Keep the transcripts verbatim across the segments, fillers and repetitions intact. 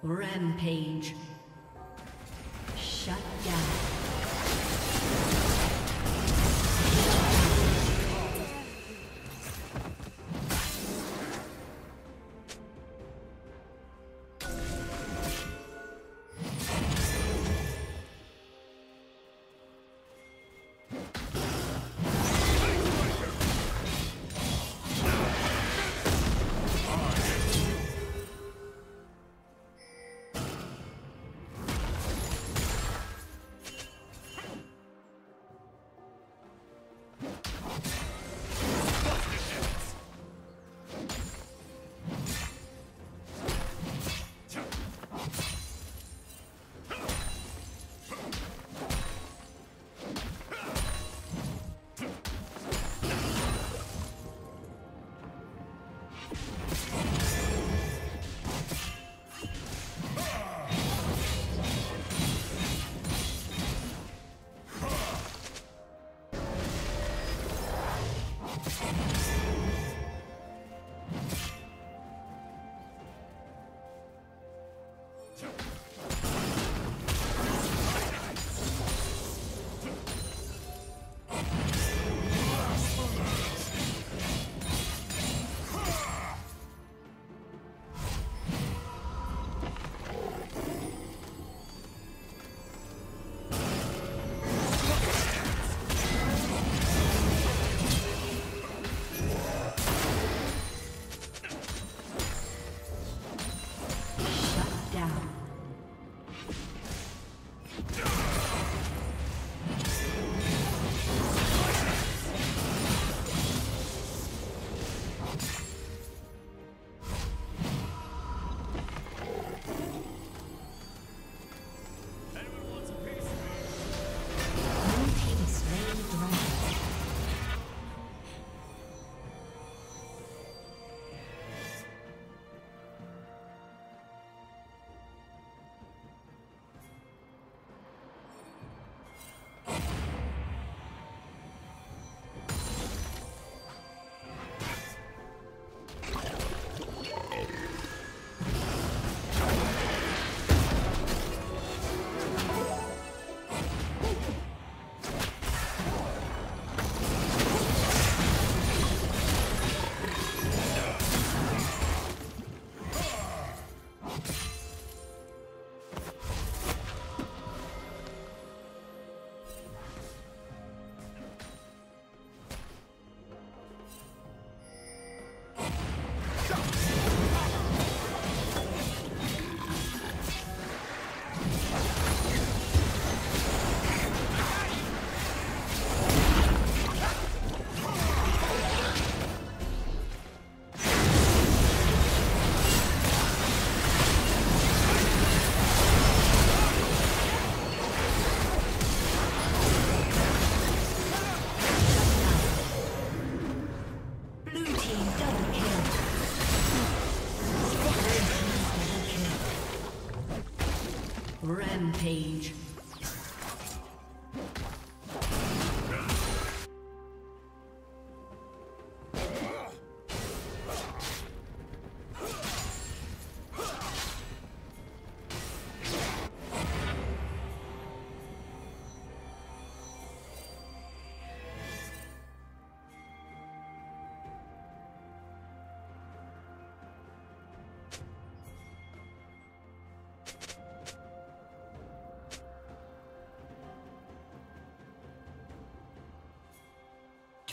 Rampage. Shut Rampage.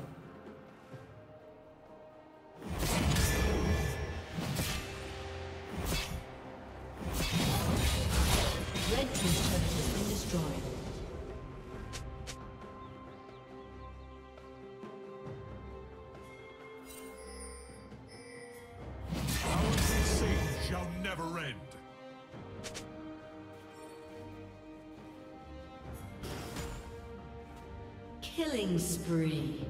Killing spree.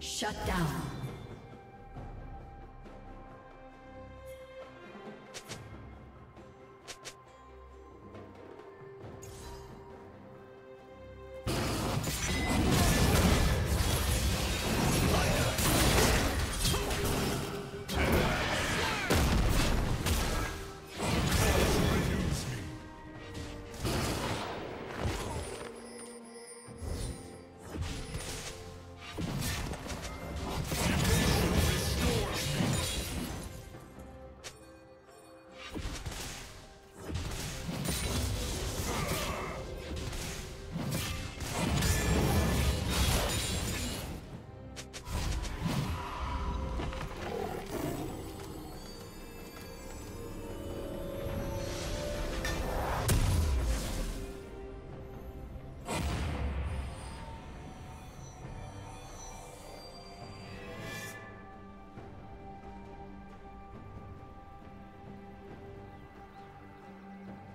Shut down.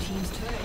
Team's turret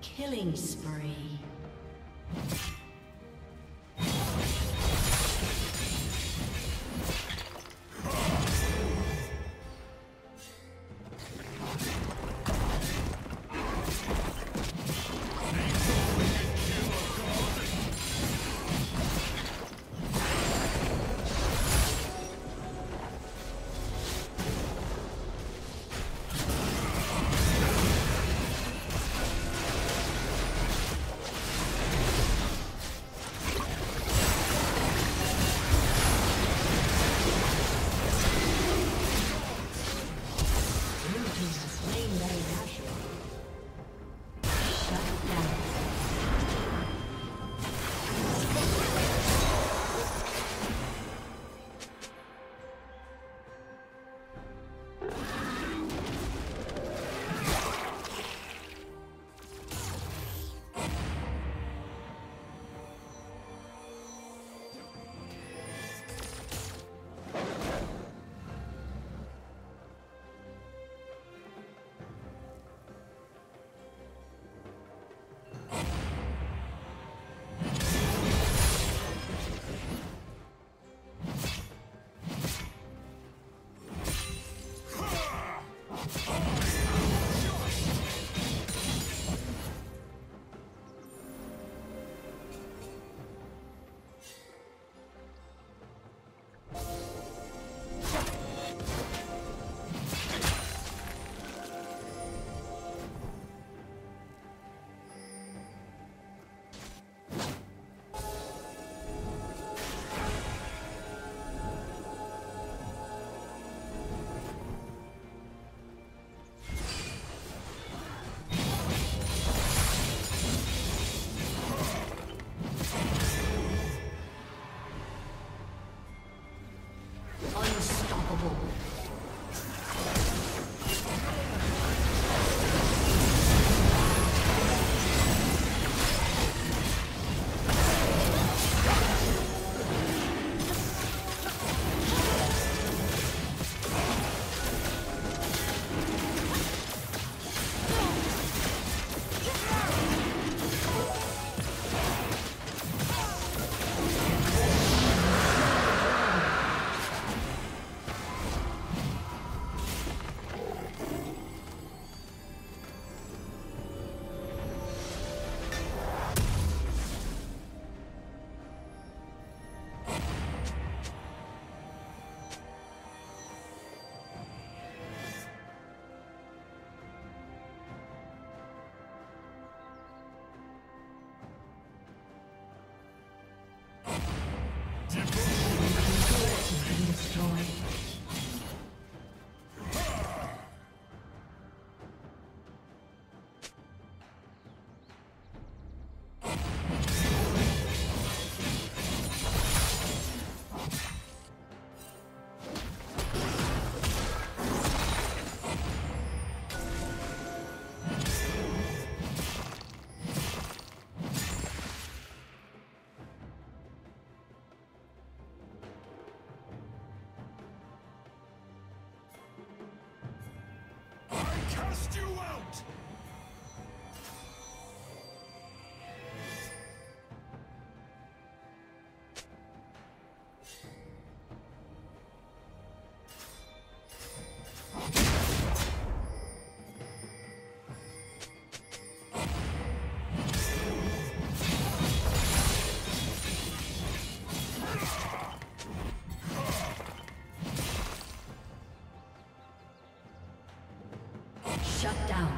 Killing spree. cast you out! Shut down.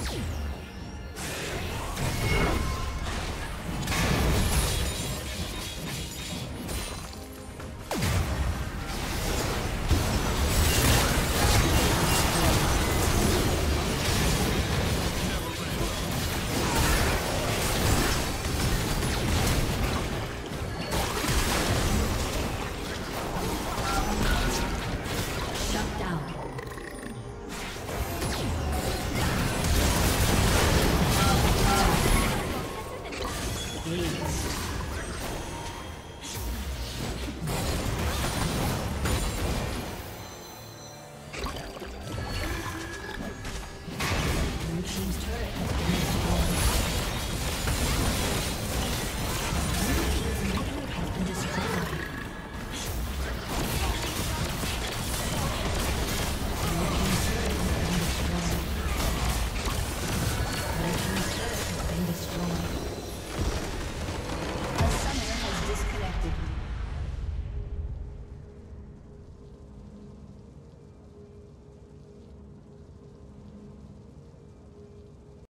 Thank you.